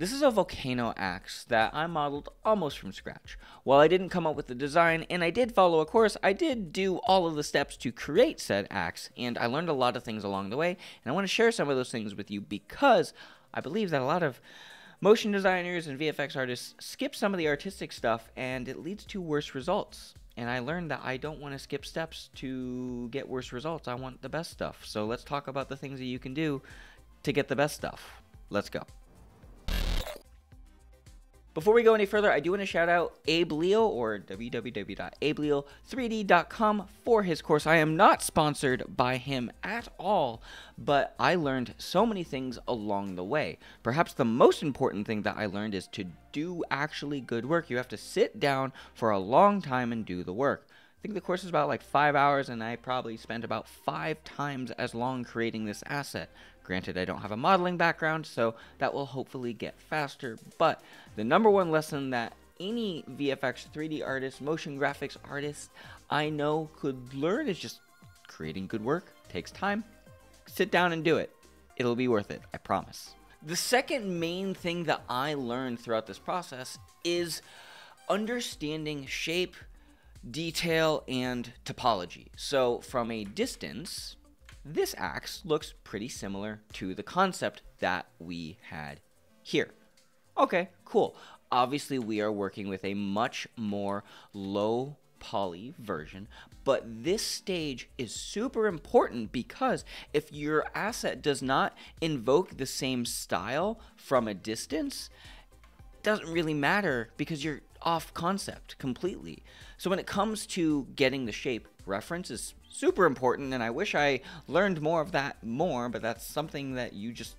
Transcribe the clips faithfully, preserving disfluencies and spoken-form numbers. This is a volcano axe that I modeled almost from scratch. While I didn't come up with the design, and I did follow a course, I did do all of the steps to create said axe, and I learned a lot of things along the way, and I want to share some of those things with you because I believe that a lot of motion designers and V F X artists skip some of the artistic stuff, and it leads to worse results. And I learned that I don't want to skip steps to get worse results. I want the best stuff. So let's talk about the things that you can do to get the best stuff. Let's go. Before we go any further, I do want to shout out Abe Leo, or w w w dot abeleal three d dot com, for his course. I am not sponsored by him at all, but I learned so many things along the way. Perhaps the most important thing that I learned is to do actually good work. You have to sit down for a long time and do the work. I think the course is about like five hours, and I probably spent about five times as long creating this asset. Granted, I don't have a modeling background, so that will hopefully get faster. But the number one lesson that any V F X three D artist, motion graphics artist I know could learn is just creating good work takes time. Sit down and do it. It'll be worth it, I promise. The second main thing that I learned throughout this process is understanding shape, detail, and topology. So from a distance, this axe looks pretty similar to the concept that we had here. Okay, cool. Obviously, we are working with a much more low poly version, but this stage is super important because if your asset does not invoke the same style from a distance, it doesn't really matter because you're off concept completely. So when it comes to getting the shape, reference is super important, and I wish I learned more of that more, but that's something that you just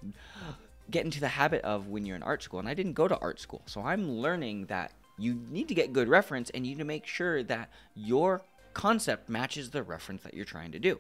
get into the habit of when you're in art school, and I didn't go to art school, so I'm learning that you need to get good reference, and you need to make sure that your concept matches the reference that you're trying to do.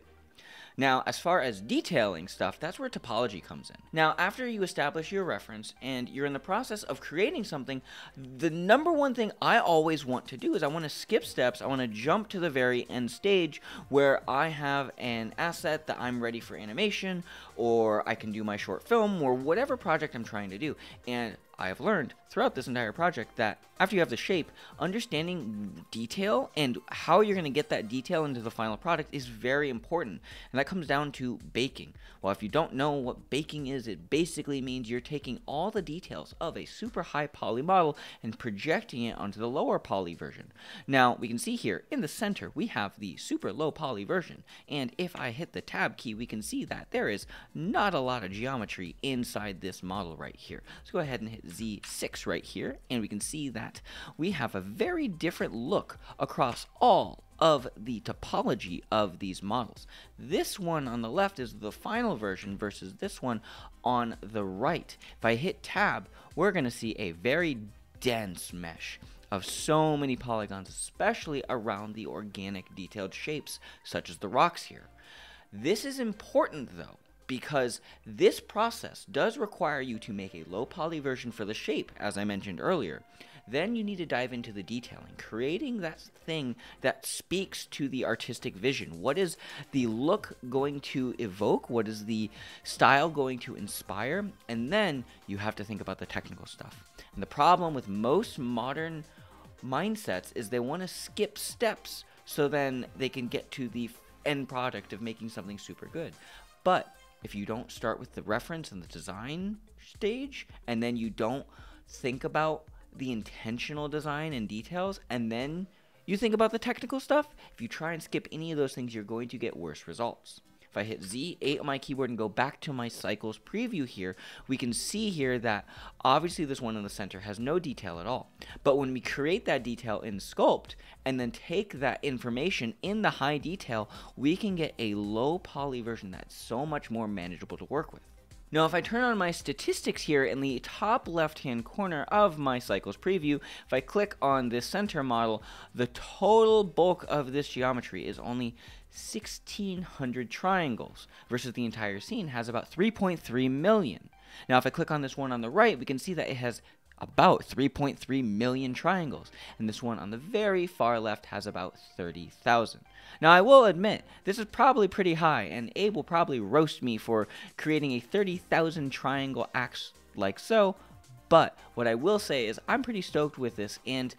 Now, as far as detailing stuff, that's where topology comes in. Now, after you establish your reference and you're in the process of creating something, the number one thing I always want to do is I want to skip steps. I want to jump to the very end stage where I have an asset that I'm ready for animation, or I can do my short film, or whatever project I'm trying to do. And I have learned throughout this entire project that after you have the shape, understanding detail and how you're going to get that detail into the final product is very important. And that comes down to baking. Well, if you don't know what baking is, it basically means you're taking all the details of a super high poly model and projecting it onto the lower poly version. Now, we can see here in the center, we have the super low poly version. And if I hit the tab key, we can see that there is not a lot of geometry inside this model right here. Let's go ahead and hit Z six right here, and we can see that we have a very different look across all of the topology of these models. This one on the left is the final version versus this one on the right. If I hit tab, we're going to see a very dense mesh of so many polygons, especially around the organic detailed shapes such as the rocks here. This is important though, because this process does require you to make a low poly version for the shape, as I mentioned earlier. Then you need to dive into the detailing, creating that thing that speaks to the artistic vision. What is the look going to evoke? What is the style going to inspire? And then you have to think about the technical stuff. And the problem with most modern mindsets is they want to skip steps so then they can get to the end product of making something super good. But if you don't start with the reference and the design stage, and then you don't think about the intentional design and details, and then you think about the technical stuff, if you try and skip any of those things, you're going to get worse results. If I hit Z eight on my keyboard and go back to my cycles preview here, we can see here that obviously this one in the center has no detail at all. But when we create that detail in Sculpt and then take that information in the high detail, we can get a low poly version that's so much more manageable to work with. Now, if I turn on my statistics here in the top left-hand corner of my Cycles Preview, if I click on this center model, the total bulk of this geometry is only sixteen hundred triangles versus the entire scene has about three point three million. Now, if I click on this one on the right, we can see that it has about three point three million triangles, and this one on the very far left has about thirty thousand. Now, I will admit, this is probably pretty high, and Abe will probably roast me for creating a thirty thousand triangle axe like so, But what I will say is I'm pretty stoked with this, and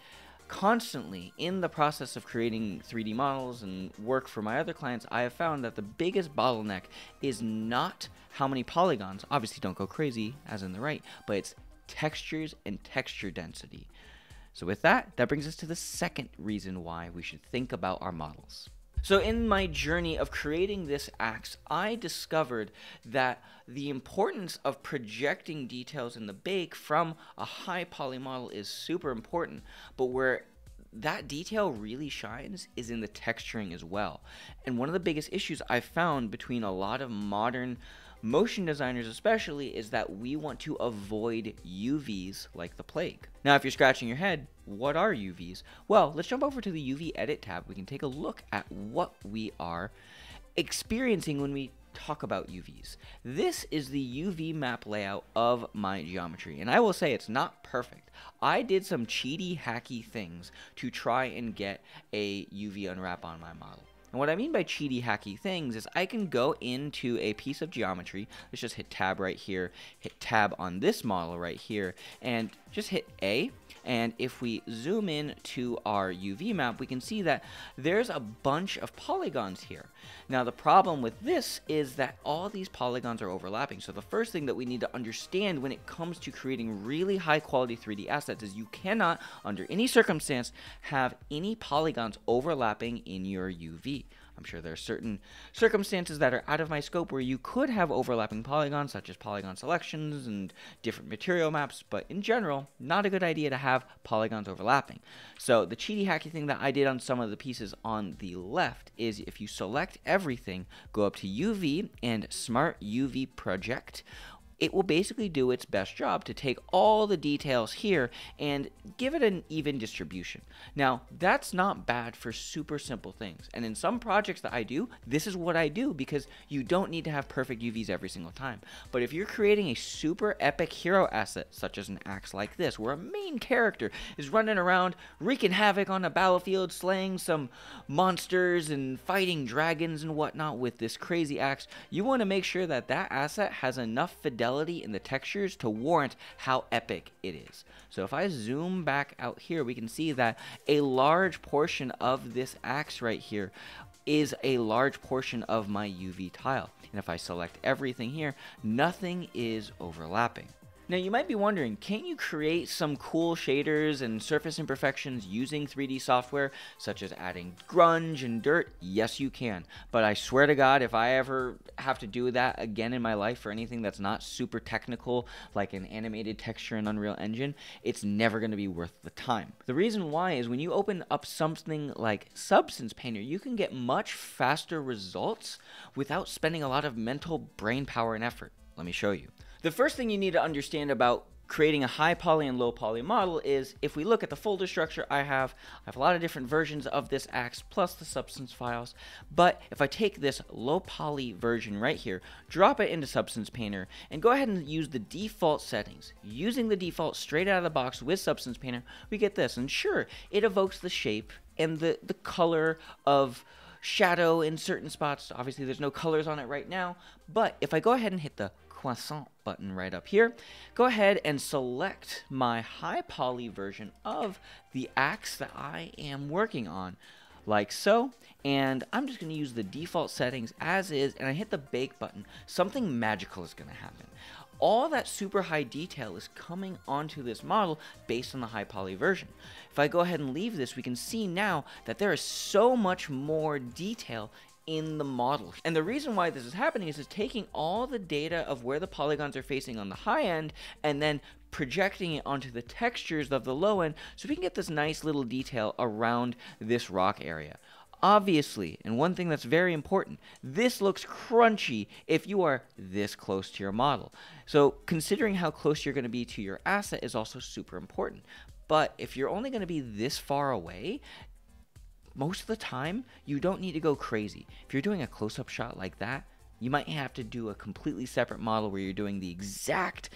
constantly in the process of creating three D models and work for my other clients, I have found that the biggest bottleneck is not how many polygons, obviously don't go crazy as in the right, but it's textures and texture density. So with that, that brings us to the second reason why we should think about our models. So in my journey of creating this axe, I discovered that the importance of projecting details in the bake from a high poly model is super important, but where that detail really shines is in the texturing as well. And one of the biggest issues I've found between a lot of modern motion designers especially is that we want to avoid U Vs like the plague. Now, if you're scratching your head, what are U Vs? Well, let's jump over to the U V edit tab. We can take a look at what we are experiencing when we talk about U Vs. This is the U V map layout of my geometry, and I will say it's not perfect. I did some cheaty, hacky things to try and get a U V unwrap on my model. And what I mean by cheaty, hacky things is I can go into a piece of geometry. Let's just hit tab right here, hit tab on this model right here, and just hit A. And if we zoom in to our U V map, we can see that there's a bunch of polygons here. Now, the problem with this is that all these polygons are overlapping. So the first thing that we need to understand when it comes to creating really high quality three D assets is you cannot, under any circumstance, have any polygons overlapping in your U V. I'm sure there are certain circumstances that are out of my scope where you could have overlapping polygons, such as polygon selections and different material maps, but in general, not a good idea to have polygons overlapping. So the cheaty hacky thing that I did on some of the pieces on the left is if you select everything, go up to U V and Smart U V Project, it will basically do its best job to take all the details here and give it an even distribution. Now, that's not bad for super simple things. And in some projects that I do, this is what I do because you don't need to have perfect U Vs every single time. But if you're creating a super epic hero asset, such as an axe like this, where a main character is running around, wreaking havoc on a battlefield, slaying some monsters and fighting dragons and whatnot with this crazy axe, you want to make sure that that asset has enough fidelity in the textures to warrant how epic it is. So if I zoom back out here, we can see that a large portion of this axe right here is a large portion of my U V tile. And if I select everything here, nothing is overlapping. Now, you might be wondering, can't you create some cool shaders and surface imperfections using three D software, such as adding grunge and dirt? Yes, you can. But I swear to God, if I ever have to do that again in my life for anything that's not super technical, like an animated texture in Unreal Engine, it's never going to be worth the time. The reason why is when you open up something like Substance Painter, you can get much faster results without spending a lot of mental brain power and effort. Let me show you. The first thing you need to understand about creating a high poly and low poly model is if we look at the folder structure I have, I have a lot of different versions of this axe plus the substance files. But if I take this low poly version right here, drop it into Substance Painter and go ahead and use the default settings. Using the default straight out of the box with Substance Painter, we get this. And sure, it evokes the shape and the, the color of shadow in certain spots. Obviously, there's no colors on it right now. But if I go ahead and hit the croissant button right up here, go ahead and select my high poly version of the axe that I am working on, like so, and I'm just going to use the default settings as is, and I hit the bake button. Something magical is going to happen. All that super high detail is coming onto this model based on the high poly version. If I go ahead and leave this, we can see now that there is so much more detail in the model. And the reason why this is happening is it's taking all the data of where the polygons are facing on the high end and then projecting it onto the textures of the low end so we can get this nice little detail around this rock area. Obviously, and one thing that's very important, this looks crunchy if you are this close to your model. So considering how close you're going to be to your asset is also super important. But if you're only going to be this far away, most of the time, you don't need to go crazy. If you're doing a close-up shot like that, you might have to do a completely separate model where you're doing the exact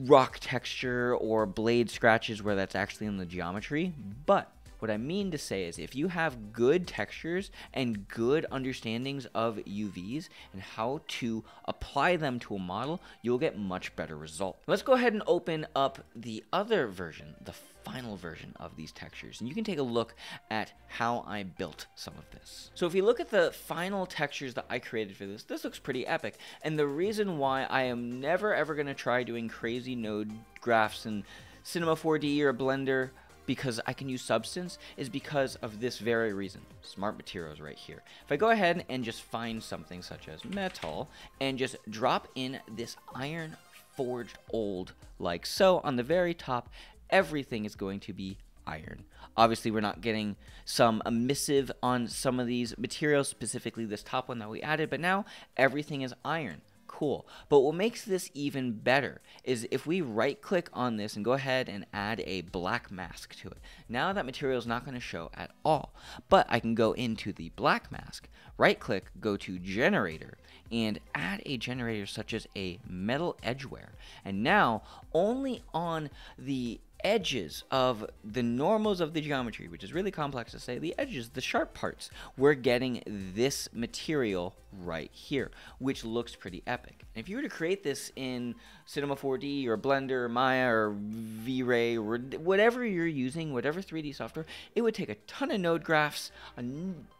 rock texture or blade scratches where that's actually in the geometry. But What I mean to say is if you have good textures and good understandings of U Vs and how to apply them to a model, you'll get much better results. Let's go ahead and open up the other version, the final version of these textures, and you can take a look at how I built some of this. So if you look at the final textures that I created for this, this looks pretty epic. And the reason why I am never ever going to try doing crazy node graphs in Cinema four D or Blender, because I can use Substance, is because of this very reason. Smart materials right here. If I go ahead and just find something such as metal and just drop in this iron forged old like so on the very top, everything is going to be iron. Obviously, we're not getting some emissive on some of these materials, specifically this top one that we added, but now everything is iron. Cool. But what makes this even better is if we right click on this and go ahead and add a black mask to it. Now that material is not going to show at all, but I can go into the black mask, right click, go to generator, and add a generator such as a metal edgeware. And now only on the edges of the normals of the geometry, which is really complex to say, the edges, the sharp parts, we're getting this material right here, which looks pretty epic. And if you were to create this in Cinema four D or Blender or Maya or V-Ray or whatever you're using, whatever three D software, it would take a ton of node graphs, a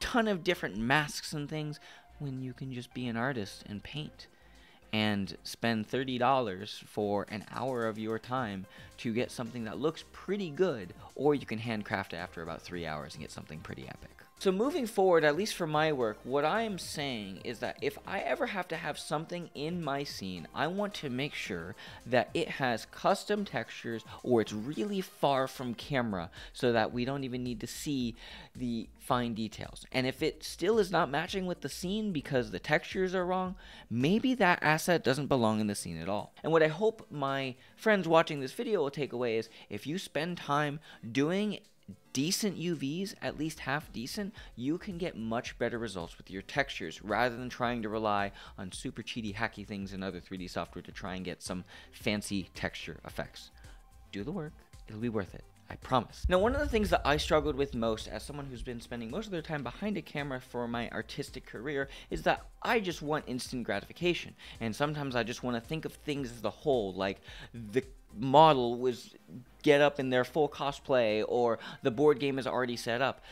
ton of different masks and things, when you can just be an artist and paint and spend thirty dollars for an hour of your time to get something that looks pretty good, or you can handcraft it after about three hours and get something pretty epic. So moving forward, at least for my work, what I am saying is that if I ever have to have something in my scene, I want to make sure that it has custom textures or it's really far from camera so that we don't even need to see the fine details. And if it still is not matching with the scene because the textures are wrong, maybe that asset doesn't belong in the scene at all. And what I hope my friends watching this video will take away is if you spend time doing decent U Vs, at least half decent, you can get much better results with your textures rather than trying to rely on super cheaty hacky things in other three D software to try and get some fancy texture effects. Do the work, it'll be worth it. I promise. Now, one of the things that I struggled with most as someone who's been spending most of their time behind a camera for my artistic career is that I just want instant gratification. And sometimes I just want to think of things as the whole, like the model was get up in their full cosplay or the board game is already set up.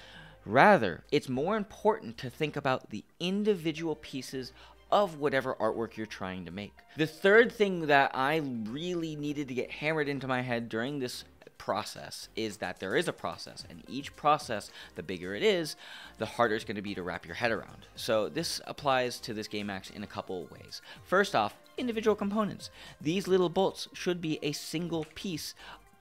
Rather, it's more important to think about the individual pieces of whatever artwork you're trying to make. The third thing that I really needed to get hammered into my head during this process is that there is a process, and each process, the bigger it is, the harder it's going to be to wrap your head around. So this applies to this game axe in a couple of ways. First off, individual components. These little bolts should be a single piece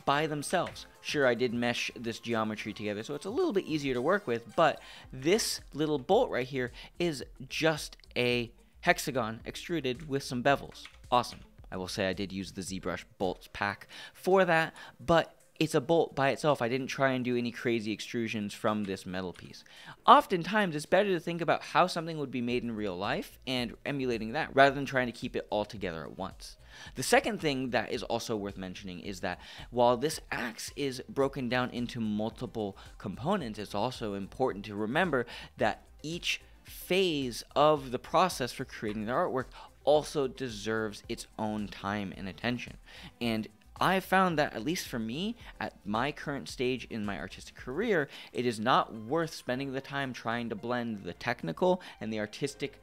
by themselves. Sure, I did mesh this geometry together, so it's a little bit easier to work with, but this little bolt right here is just a hexagon extruded with some bevels. Awesome. I will say I did use the ZBrush bolts pack for that, but it's a bolt by itself. I didn't try and do any crazy extrusions from this metal piece. Oftentimes, it's better to think about how something would be made in real life and emulating that rather than trying to keep it all together at once. The second thing that is also worth mentioning is that while this axe is broken down into multiple components, it's also important to remember that each phase of the process for creating the artwork also deserves its own time and attention. And I found that, at least for me, at my current stage in my artistic career, it is not worth spending the time trying to blend the technical and the artistic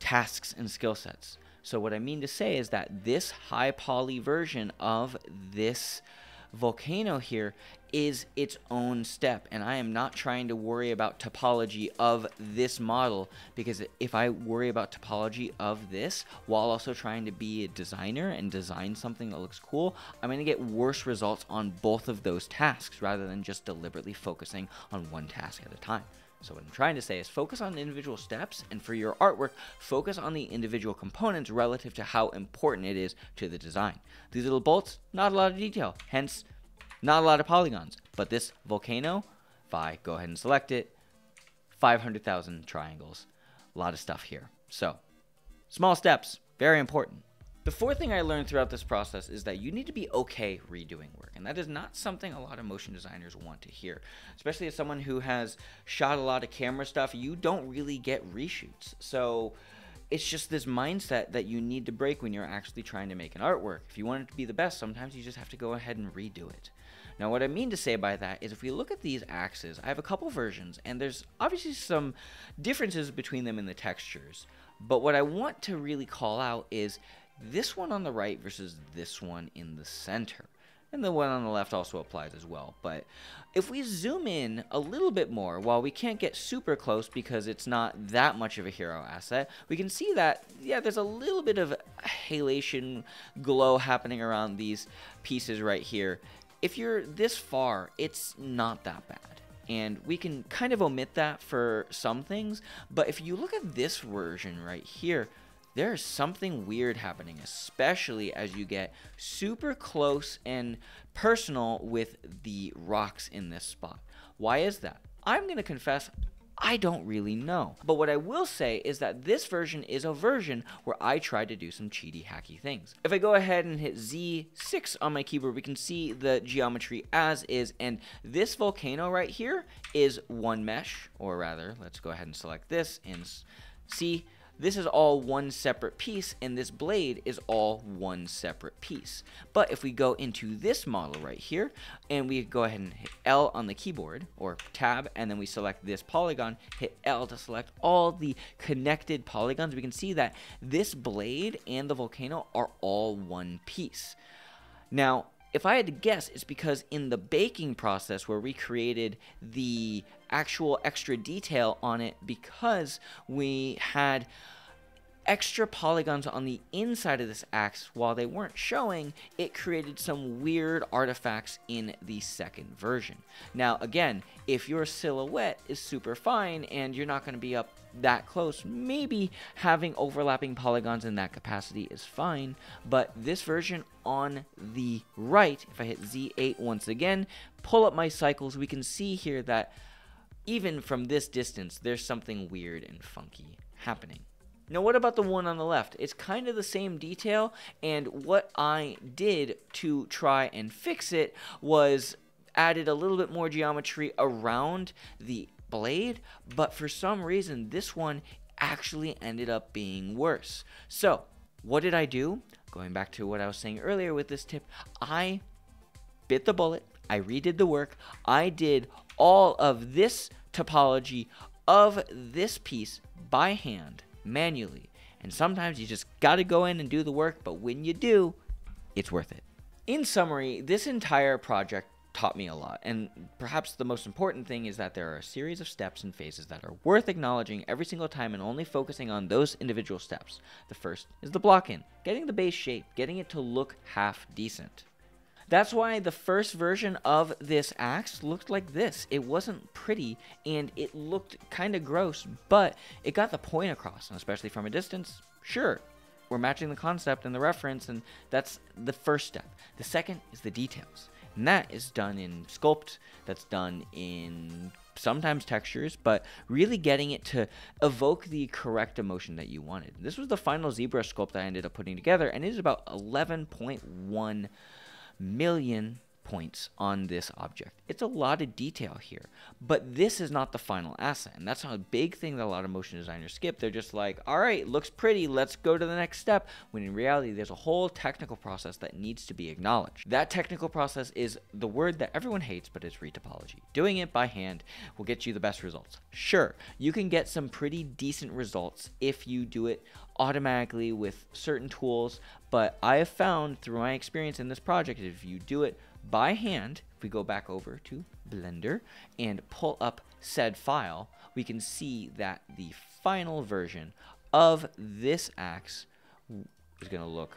tasks and skill sets. So what I mean to say is that this high poly version of this volcano here is its own step, and I am not trying to worry about topology of this model, because if I worry about topology of this while also trying to be a designer and design something that looks cool, I'm going to get worse results on both of those tasks rather than just deliberately focusing on one task at a time. So what I'm trying to say is focus on individual steps, and for your artwork, focus on the individual components relative to how important it is to the design. These little bolts, not a lot of detail, hence not a lot of polygons. But this volcano, if I go ahead and select it, five hundred thousand triangles, a lot of stuff here. So small steps, very important. The fourth thing I learned throughout this process is that you need to be okay redoing work, and that is not something a lot of motion designers want to hear. Especially as someone who has shot a lot of camera stuff, you don't really get reshoots. So it's just this mindset that you need to break when you're actually trying to make an artwork. If you want it to be the best, sometimes you just have to go ahead and redo it. Now, what I mean to say by that is if we look at these axes, I have a couple versions, and there's obviously some differences between them in the textures. But what I want to really call out is this one on the right versus this one in the center. And the one on the left also applies as well. But if we zoom in a little bit more, while we can't get super close because it's not that much of a hero asset, we can see that, yeah, there's a little bit of halation glow happening around these pieces right here. If you're this far, it's not that bad. And we can kind of omit that for some things. But if you look at this version right here, there's something weird happening, especially as you get super close and personal with the rocks in this spot. Why is that? I'm going to confess, I don't really know. But what I will say is that this version is a version where I tried to do some cheaty, hacky things. If I go ahead and hit Z six on my keyboard, we can see the geometry as is. And this volcano right here is one mesh, or rather, let's go ahead and select this and see. This is all one separate piece, and this blade is all one separate piece. But if we go into this model right here, and we go ahead and hit L on the keyboard, or tab, and then we select this polygon, hit L to select all the connected polygons, we can see that this blade and the volcano are all one piece. Now, if I had to guess, it's because in the baking process where we created the actual extra detail on it, because we had extra polygons on the inside of this axe while they weren't showing, it created some weird artifacts in the second version. Now, again, if your silhouette is super fine and you're not going to be up that close, maybe having overlapping polygons in that capacity is fine. But this version on the right, if I hit Z eight once again, pull up my cycles, we can see here that even from this distance, there's something weird and funky happening. Now, what about the one on the left? It's kind of the same detail, and what I did to try and fix it was added a little bit more geometry around the blade, but for some reason, this one actually ended up being worse. So, what did I do? Going back to what I was saying earlier with this tip, I bit the bullet, I redid the work, I did all of this topology of this piece by hand, manually, and sometimes you just gotta go in and do the work, but when you do, it's worth it. In summary, this entire project taught me a lot, and perhaps the most important thing is that there are a series of steps and phases that are worth acknowledging every single time and only focusing on those individual steps. The first is the block-in, getting the base shape, getting it to look half decent. That's why the first version of this axe looked like this. It wasn't pretty, and it looked kind of gross, but it got the point across, and especially from a distance, sure, we're matching the concept and the reference, and that's the first step. The second is the details, and that is done in sculpt, that's done in sometimes textures, but really getting it to evoke the correct emotion that you wanted. This was the final ZBrush sculpt I ended up putting together, and it is about eleven point one million points on this object. It's a lot of detail here, but this is not the final asset, and that's a big thing that a lot of motion designers skip. They're just like, all right, looks pretty, let's go to the next step, when in reality there's a whole technical process that needs to be acknowledged. That technical process is the word that everyone hates, but it's retopology. Doing it by hand will get you the best results. Sure, you can get some pretty decent results if you do it automatically with certain tools, but I have found through my experience in this project, if you do it by hand, if we go back over to Blender and pull up said file, we can see that the final version of this axe is going to look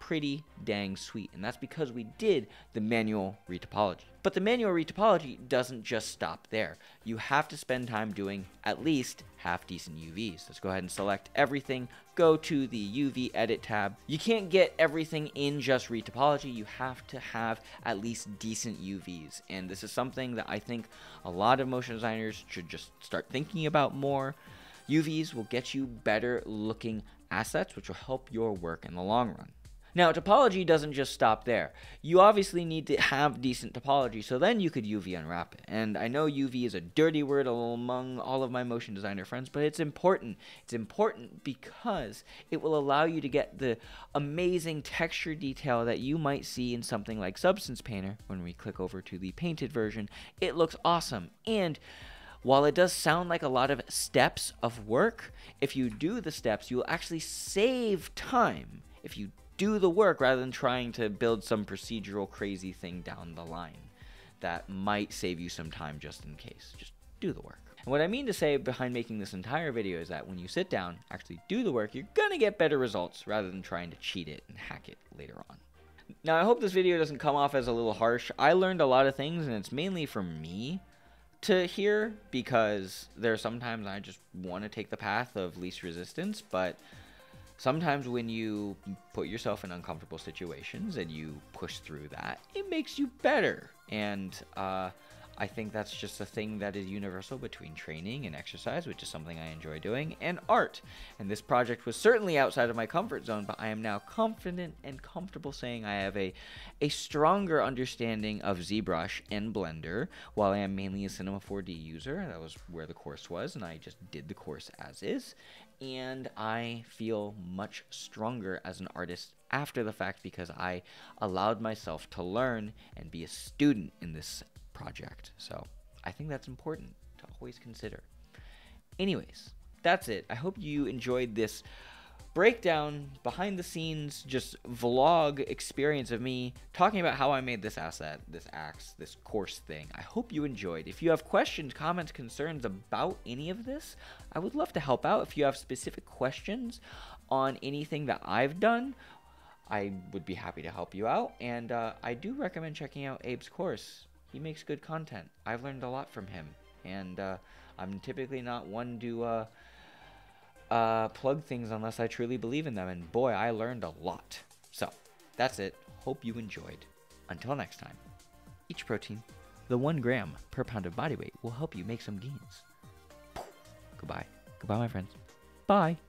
pretty dang sweet, and that's because we did the manual retopology. But the manual retopology doesn't just stop there. You have to spend time doing at least half decent U Vs. Let's go ahead and select everything, go to the U V edit tab. You can't get everything in just retopology. You have to have at least decent U Vs, and this is something that I think a lot of motion designers should just start thinking about more. U Vs will get you better looking assets, which will help your work in the long run. Now, topology doesn't just stop there. You obviously need to have decent topology, so then you could U V unwrap it. And I know U V is a dirty word among all of my motion designer friends, but it's important. It's important because it will allow you to get the amazing texture detail that you might see in something like Substance Painter. When we click over to the painted version, it looks awesome. And while it does sound like a lot of steps of work, if you do the steps, you'll actually save time if you do the work rather than trying to build some procedural crazy thing down the line that might save you some time just in case. Just do the work. And what I mean to say behind making this entire video is that when you sit down, actually do the work, you're gonna get better results rather than trying to cheat it and hack it later on. Now, I hope this video doesn't come off as a little harsh. I learned a lot of things, and it's mainly from me to hear, because there are sometimes I just want to take the path of least resistance, but sometimes when you put yourself in uncomfortable situations and you push through that, it makes you better. And uh, I think that's just a thing that is universal between training and exercise, which is something I enjoy doing, and art. And this project was certainly outside of my comfort zone, but I am now confident and comfortable saying I have a, a stronger understanding of ZBrush and Blender. While I am mainly a Cinema four D user, that was where the course was, and I just did the course as is. And I feel much stronger as an artist after the fact because I allowed myself to learn and be a student in this project. So I think that's important to always consider. Anyways, that's it. I hope you enjoyed this breakdown, behind the scenes, just vlog experience of me talking about how I made this asset, this axe, this course thing. I hope you enjoyed. If you have questions, comments, concerns about any of this, I would love to help out. If you have specific questions on anything that I've done, I would be happy to help you out. And uh, I do recommend checking out Abe's course. He makes good content. I've learned a lot from him. And uh, I'm typically not one to Uh, Uh, plug things unless I truly believe in them, and boy, I learned a lot. So that's it. Hope you enjoyed. Until next time, each protein, the one gram per pound of body weight will help you make some gains. Goodbye. Goodbye, my friends. Bye.